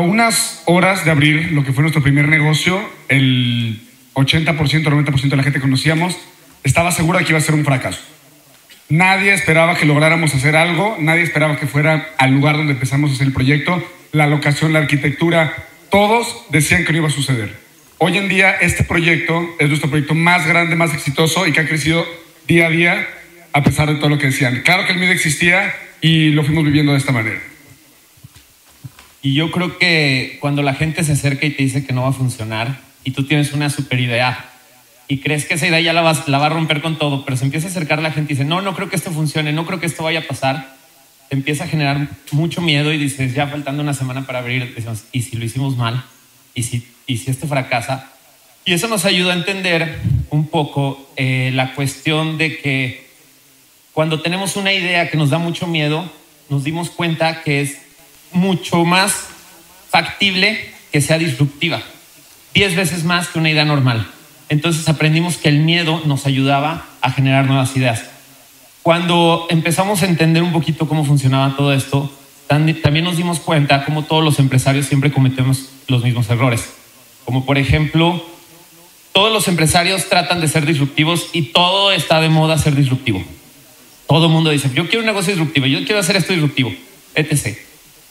unas horas de abrir lo que fue nuestro primer negocio, el 80%, 90% de la gente que conocíamos estaba segura de que iba a ser un fracaso. Nadie esperaba que lográramos hacer algo, nadie esperaba que fuera al lugar donde empezamos a hacer el proyecto, la locación, la arquitectura, todos decían que no iba a suceder. Hoy en día este proyecto es nuestro proyecto más grande, más exitoso y que ha crecido día a día a pesar de todo lo que decían. Claro que el miedo existía y lo fuimos viviendo de esta manera. Y yo creo que cuando la gente se acerca y te dice que no va a funcionar y tú tienes una super idea y crees que esa idea ya la va a romper con todo, pero se empieza a acercar la gente y dice, no, no creo que esto funcione, no creo que esto vaya a pasar, te empieza a generar mucho miedo y dices, ya faltando una semana para abrir, decimos, ¿y si lo hicimos mal? ¿Y si esto fracasa? Y eso nos ayuda a entender un poco la cuestión de que cuando tenemos una idea que nos da mucho miedo, nos dimos cuenta que es mucho más factible que sea disruptiva, 10 veces más que una idea normal. Entonces aprendimos que el miedo nos ayudaba a generar nuevas ideas. Cuando empezamos a entender un poquito cómo funcionaba todo esto, también nos dimos cuenta cómo todos los empresarios siempre cometemos los mismos errores. Como por ejemplo, todos los empresarios tratan de ser disruptivos y todo está de moda ser disruptivo. Todo el mundo dice, yo quiero un negocio disruptivo, yo quiero hacer esto disruptivo, etc.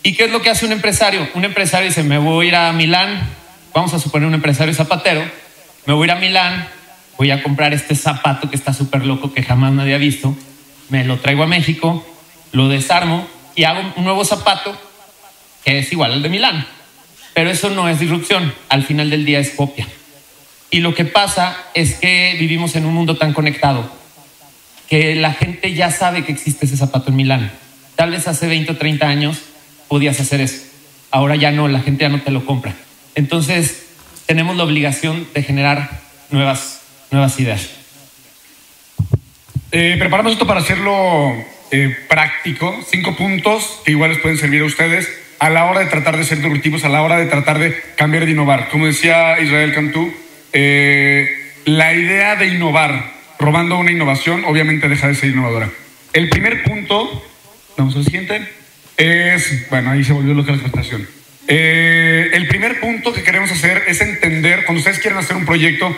¿Y qué es lo que hace un empresario? Un empresario dice, me voy a ir a Milán, vamos a suponer un empresario zapatero, me voy a ir a Milán, voy a comprar este zapato que está súper loco, que jamás nadie ha visto, me lo traigo a México, lo desarmo y hago un nuevo zapato que es igual al de Milán. Pero eso no es disrupción, al final del día es copia. Y lo que pasa es que vivimos en un mundo tan conectado que la gente ya sabe que existe ese zapato en Milán. Tal vez hace 20 o 30 años podías hacer eso. Ahora ya no, la gente ya no te lo compra. Entonces tenemos la obligación de generar nuevas ideas. Preparamos esto para hacerlo práctico. 5 puntos que igual les pueden servir a ustedes a la hora de tratar de ser disruptivos, a la hora de tratar de cambiar, de innovar. Como decía Israel Cantú, la idea de innovar robando una innovación obviamente deja de ser innovadora. El primer punto, vamos al siguiente, es, bueno, ahí se volvió loca la presentación. El primer punto que queremos hacer es entender, cuando ustedes quieren hacer un proyecto,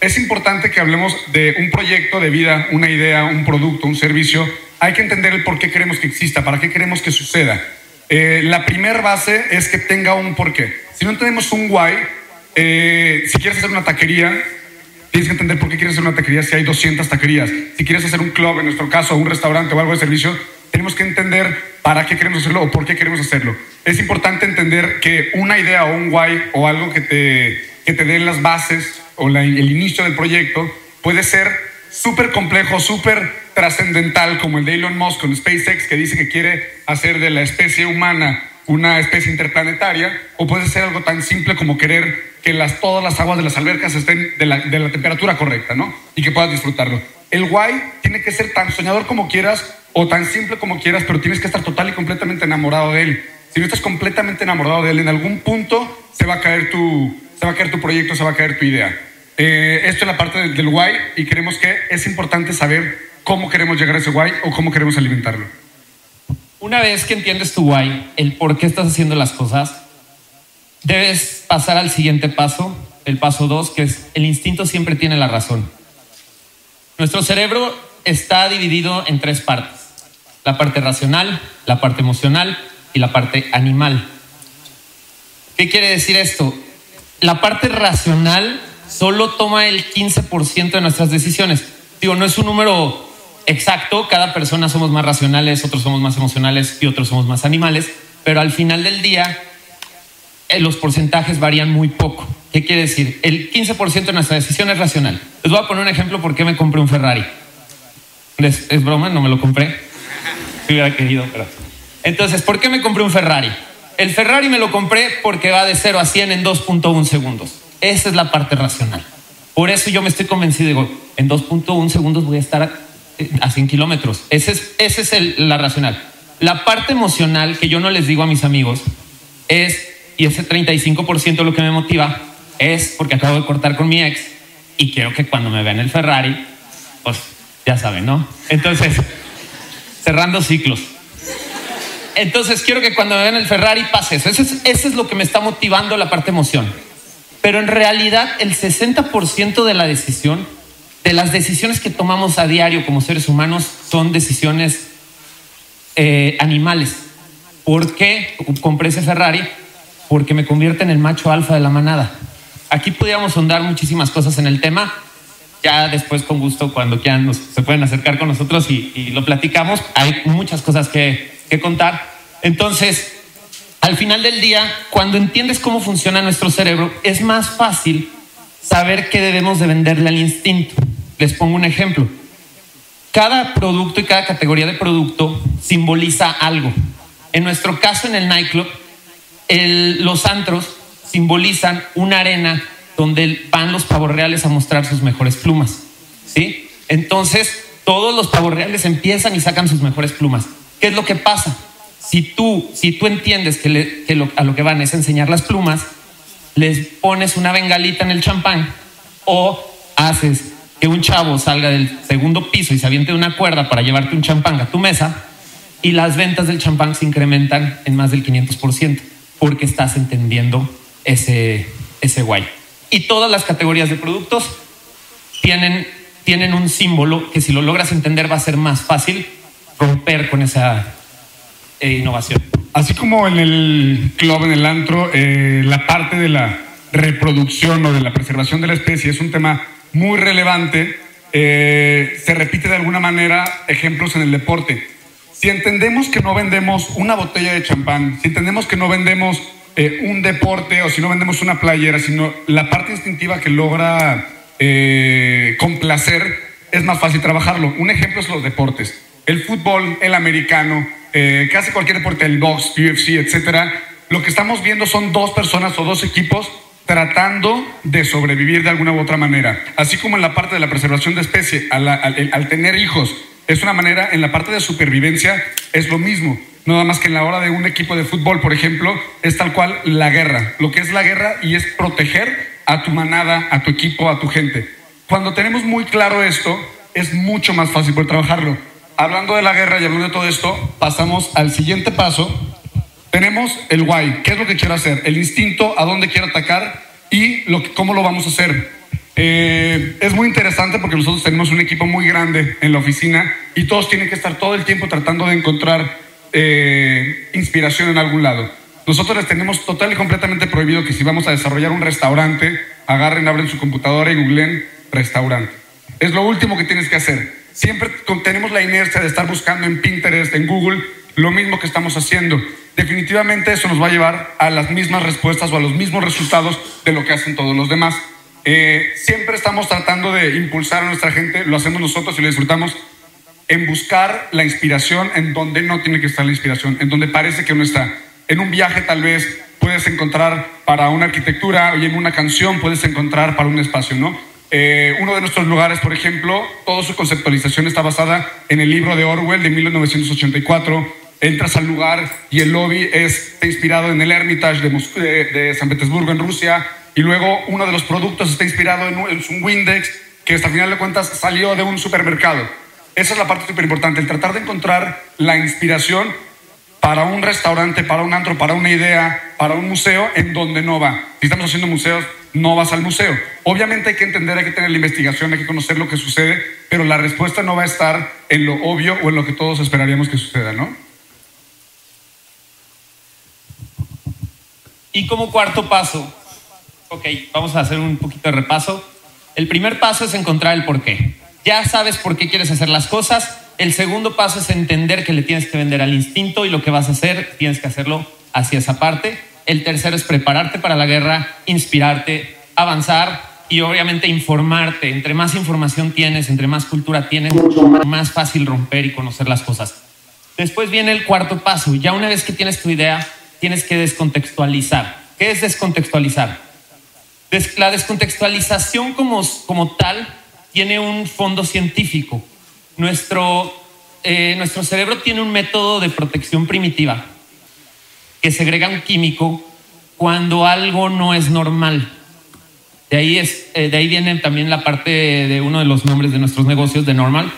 es importante que hablemos de un proyecto de vida, una idea, un producto, un servicio. Hay que entender el por qué queremos que exista, para qué queremos que suceda. La primera base es que tenga un porqué. Si no tenemos un why, si quieres hacer una taquería, tienes que entender por qué quieres hacer una taquería si hay 200 taquerías. Si quieres hacer un club, en nuestro caso, un restaurante o algo de servicio, tenemos que entender para qué queremos hacerlo o por qué queremos hacerlo. Es importante entender que una idea o un why o algo que te den las bases o el inicio del proyecto puede ser súper complejo, súper trascendental, como el de Elon Musk con SpaceX, que dice que quiere hacer de la especie humana una especie interplanetaria, o puede ser algo tan simple como querer que todas las aguas de las albercas estén de la temperatura correcta, ¿no? Y que puedas disfrutarlo. El why tiene que ser tan soñador como quieras o tan simple como quieras, pero tienes que estar total y completamente enamorado de él. Si no estás completamente enamorado de él, en algún punto se va a caer tu proyecto, se va a caer tu idea. Esto es la parte del why, y creemos que es importante saber cómo queremos llegar a ese why o cómo queremos alimentarlo. Una vez que entiendes tu why, el por qué estás haciendo las cosas, debes pasar al siguiente paso, el paso 2, que es el instinto siempre tiene la razón. Nuestro cerebro está dividido en 3 partes: la parte racional, la parte emocional y la parte animal. ¿Qué quiere decir esto? La parte racional solo toma el 15% de nuestras decisiones. Digo, no es un número exacto, cada persona somos más racionales, otros somos más emocionales y otros somos más animales, pero al final del día los porcentajes varían muy poco. ¿Qué quiere decir? El 15% de nuestra decisión es racional. Les voy a poner un ejemplo por qué me compré un Ferrari. Es broma, no me lo compré. Si hubiera querido, pero... Entonces, ¿por qué me compré un Ferrari? El Ferrari me lo compré porque va de 0 a 100 en 2.1 segundos. Esa es la parte racional. Por eso yo me estoy convencido, digo, en 2.1 segundos voy a estar a 100 kilómetros. Esa es la racional. La parte emocional, que yo no les digo a mis amigos, es, y ese 35% lo que me motiva, es porque acabo de cortar con mi ex y quiero que cuando me vean el Ferrari, pues ya saben, ¿no? Entonces, cerrando ciclos. Entonces quiero que cuando me vean el Ferrari pase eso. Eso es lo que me está motivando la parte emoción. Pero en realidad el 60% de la decisión, de las decisiones que tomamos a diario como seres humanos, son decisiones animales. ¿Por qué compré ese Ferrari? Porque me convierte en el macho alfa de la manada. Aquí podríamos ahondar muchísimas cosas en el tema. Ya después, con gusto, cuando quieran, se pueden acercar con nosotros y lo platicamos. Hay muchas cosas que contar. Entonces, al final del día, cuando entiendes cómo funciona nuestro cerebro, es más fácil saber qué debemos de venderle al instinto. Les pongo un ejemplo. Cada producto y cada categoría de producto simboliza algo. En nuestro caso, en el nightclub, los antros simbolizan una arena donde van los pavos reales a mostrar sus mejores plumas, ¿sí? Entonces, todos los pavos reales empiezan y sacan sus mejores plumas. ¿Qué es lo que pasa? Si tú entiendes a lo que van es enseñar las plumas, les pones una bengalita en el champán o haces que un chavo salga del segundo piso y se aviente de una cuerda para llevarte un champán a tu mesa, y las ventas del champán se incrementan en más del 500% porque estás entendiendo ese guay. Y todas las categorías de productos tienen un símbolo que, si lo logras entender, va a ser más fácil romper con esa innovación. Así como en el club, en el antro, la parte de la reproducción o de la preservación de la especie es un tema muy relevante. Se repite de alguna manera ejemplos en el deporte. Si entendemos que no vendemos una botella de champán, si entendemos que no vendemos un deporte, o si no vendemos una playera, sino la parte instintiva que logra complacer, es más fácil trabajarlo. Un ejemplo es los deportes. El fútbol, el americano, casi cualquier deporte, el box, UFC, etcétera. Lo que estamos viendo son dos personas o dos equipos tratando de sobrevivir de alguna u otra manera. Así como en la parte de la preservación de especie, al tener hijos, es una manera, en la parte de supervivencia es lo mismo. Nada más que en la hora de un equipo de fútbol, por ejemplo, es tal cual la guerra. Lo que es la guerra, y es proteger a tu manada, a tu equipo, a tu gente. Cuando tenemos muy claro esto, es mucho más fácil poder trabajarlo. Hablando de la guerra y hablando de todo esto, pasamos al siguiente paso. Tenemos el why, qué es lo que quiero hacer, el instinto, a dónde quiero atacar y cómo lo vamos a hacer. Es muy interesante porque nosotros tenemos un equipo muy grande en la oficina y todos tienen que estar todo el tiempo tratando de encontrar inspiración en algún lado. Nosotros les tenemos total y completamente prohibido que si vamos a desarrollar un restaurante, agarren, abren su computadora y googlen restaurante. Es lo último que tienes que hacer. Siempre tenemos la inercia de estar buscando en Pinterest, en Google, lo mismo que estamos haciendo. Definitivamente eso nos va a llevar a las mismas respuestas o a los mismos resultados de lo que hacen todos los demás. Siempre estamos tratando de impulsar a nuestra gente, lo hacemos nosotros y lo disfrutamos, en buscar la inspiración en donde no tiene que estar la inspiración, en donde parece que no está. En un viaje tal vez puedes encontrar para una arquitectura, y en una canción puedes encontrar para un espacio, ¿no? Uno de nuestros lugares, por ejemplo, toda su conceptualización está basada en el libro de Orwell de 1984. Entras al lugar y el lobby está inspirado en el Hermitage de San Petersburgo, en Rusia, y luego uno de los productos está inspirado en un Windex que, hasta el final de cuentas, salió de un supermercado. Esa es la parte súper importante, el tratar de encontrar la inspiración para un restaurante, para un antro, para una idea, para un museo, en donde no va. Si estamos haciendo museos, no vas al museo. Obviamente hay que entender, hay que tener la investigación, hay que conocer lo que sucede, pero la respuesta no va a estar en lo obvio o en lo que todos esperaríamos que suceda, ¿no? Y como cuarto paso, ok, vamos a hacer un poquito de repaso. El primer paso es encontrar el porqué. Ya sabes por qué quieres hacer las cosas. El segundo paso es entender que le tienes que vender al instinto, y lo que vas a hacer tienes que hacerlo hacia esa parte. El tercero es prepararte para la guerra, inspirarte, avanzar y, obviamente, informarte. Entre más información tienes, entre más cultura tienes, más fácil romper y conocer las cosas. Después viene el cuarto paso. Ya una vez que tienes tu idea, tienes que descontextualizar. ¿Qué es descontextualizar? La descontextualización como tal tiene un fondo científico. Nuestro cerebro tiene un método de protección primitiva que segrega un químico cuando algo no es normal. De ahí viene también la parte de uno de los nombres de nuestros negocios, de Normal.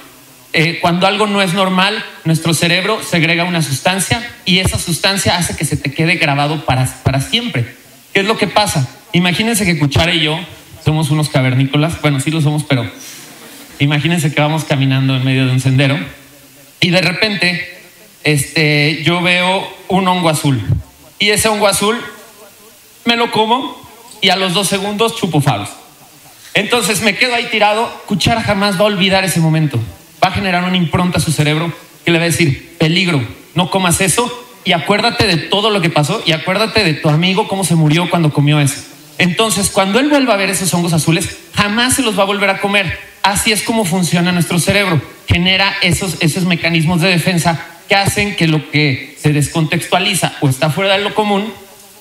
Cuando algo no es normal, nuestro cerebro segrega una sustancia y esa sustancia hace que se te quede grabado para siempre. ¿Qué es lo que pasa? Imagínense que Cuchara y yo somos unos cavernícolas. Bueno, sí lo somos, pero imagínense que vamos caminando en medio de un sendero y de repente yo veo un hongo azul. Y ese hongo azul me lo como y a los 2 segundos chupo fabos. Entonces me quedo ahí tirado. Cuchara jamás va a olvidar ese momento. Va a generar una impronta a su cerebro que le va a decir, peligro, no comas eso y acuérdate de todo lo que pasó y acuérdate de tu amigo cómo se murió cuando comió eso. Entonces, cuando él vuelva a ver esos hongos azules, jamás se los va a volver a comer. Así es como funciona nuestro cerebro. Genera esos mecanismos de defensa que hacen que lo que se descontextualiza o está fuera de lo común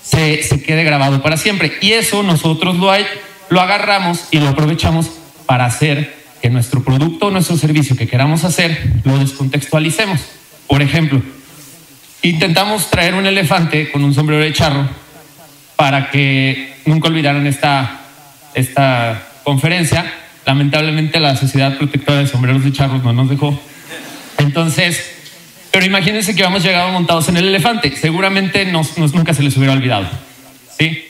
se quede grabado para siempre. Y eso nosotros lo agarramos y lo aprovechamos para hacer que nuestro producto o nuestro servicio que queramos hacer lo descontextualicemos. Por ejemplo, intentamos traer un elefante con un sombrero de charro para que nunca olvidaran esta conferencia. Lamentablemente la Sociedad Protectora de Sombreros de Charros no nos dejó. Entonces, pero imagínense que habíamos llegado montados en el elefante. Seguramente nunca se les hubiera olvidado. ¿Sí?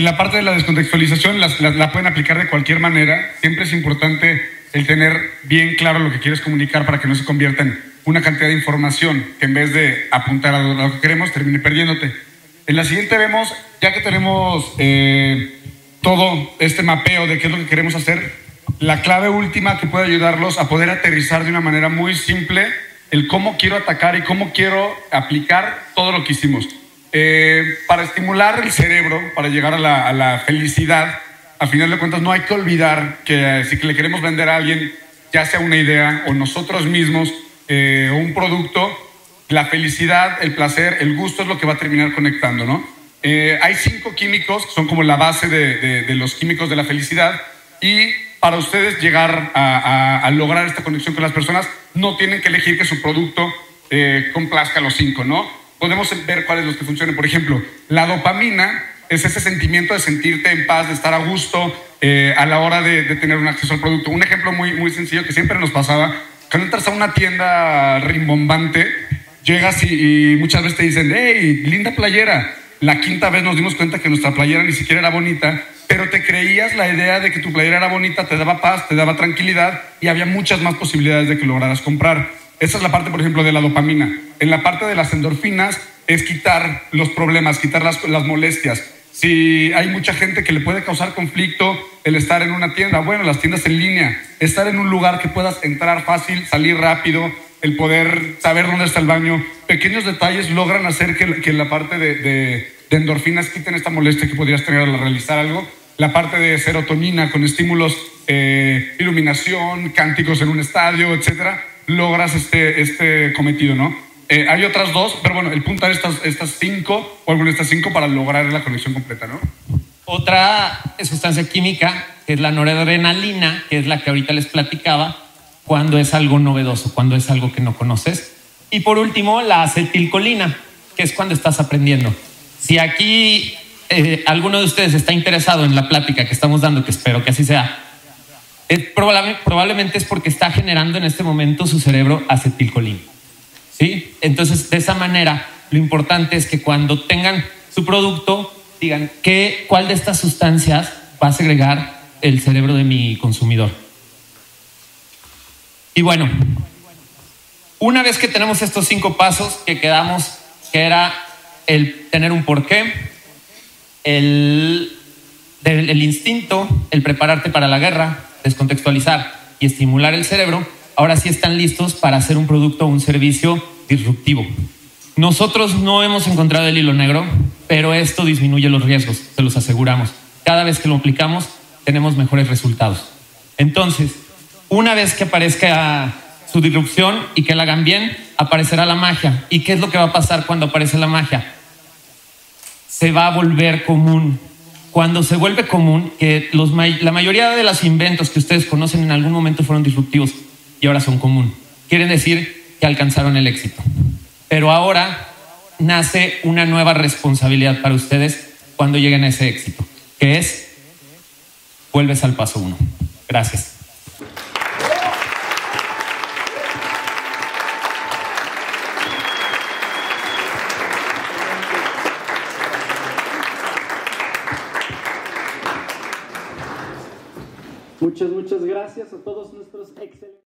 La parte de la descontextualización la pueden aplicar de cualquier manera. Siempre es importante el tener bien claro lo que quieres comunicar para que no se convierta en una cantidad de información que en vez de apuntar a lo que queremos termine perdiéndote. En la siguiente vemos, ya que tenemos todo este mapeo de qué es lo que queremos hacer, la clave última que puede ayudarlos a poder aterrizar de una manera muy simple el cómo quiero atacar y cómo quiero aplicar todo lo que hicimos. Para estimular el cerebro, para llegar a la felicidad, a final de cuentas no hay que olvidar que si le queremos vender a alguien, ya sea una idea o nosotros mismos, un producto, la felicidad, el placer, el gusto es lo que va a terminar conectando, ¿no? Hay 5 químicos que son como la base de los químicos de la felicidad, y para ustedes llegar a lograr esta conexión con las personas no tienen que elegir que su producto complazca los 5, ¿no? Podemos ver cuáles los que funcionan. Por ejemplo, la dopamina es ese sentimiento de sentirte en paz, de estar a gusto a la hora de tener un acceso al producto. Un ejemplo muy sencillo que siempre nos pasaba, cuando entras a una tienda rimbombante, llegas y muchas veces te dicen, hey, linda playera. La 5ª vez nos dimos cuenta que nuestra playera ni siquiera era bonita, pero te creías la idea de que tu playera era bonita, te daba paz, te daba tranquilidad y había muchas más posibilidades de que lograras comprar. Esa es la parte, por ejemplo, de la dopamina. En la parte de las endorfinas es quitar los problemas, quitar las molestias. Si hay mucha gente que le puede causar conflicto el estar en una tienda, bueno, las tiendas en línea, estar en un lugar que puedas entrar fácil, salir rápido, el poder saber dónde está el baño, pequeños detalles logran hacer que la parte de endorfinas quiten esta molestia que podrías tener al realizar algo. La parte de serotonina con estímulos, iluminación, cánticos en un estadio, etcétera, logras este cometido, ¿no? Hay otras 2, pero bueno, el punto es estas 5 o alguna de estas 5 para lograr la conexión completa, ¿no? Otra sustancia química que es la noradrenalina, que es la que ahorita les platicaba, cuando es algo novedoso, cuando es algo que no conoces. Y por último, la acetilcolina, que es cuando estás aprendiendo. Si aquí alguno de ustedes está interesado en la plática que estamos dando, que espero que así sea, probablemente es porque está generando en este momento su cerebro acetilcolina. ¿Sí? Entonces, de esa manera, lo importante es que cuando tengan su producto, digan cuál de estas sustancias va a segregar el cerebro de mi consumidor. Y bueno, una vez que tenemos estos 5 pasos que quedamos, que era el tener un porqué, el instinto, el prepararte para la guerra, descontextualizar y estimular el cerebro, ahora sí están listos para hacer un producto o un servicio disruptivo. Nosotros no hemos encontrado el hilo negro, pero esto disminuye los riesgos, se los aseguramos. Cada vez que lo aplicamos, tenemos mejores resultados. Entonces, una vez que aparezca su disrupción y que la hagan bien, aparecerá la magia. ¿Y qué es lo que va a pasar cuando aparece la magia? Se va a volver común. Cuando se vuelve común, que la mayoría de los inventos que ustedes conocen en algún momento fueron disruptivos y ahora son común. Quieren decir que alcanzaron el éxito. Pero ahora nace una nueva responsabilidad para ustedes cuando lleguen a ese éxito, que es, vuelves al paso 1. Gracias. Muchas gracias a todos nuestros excelentes.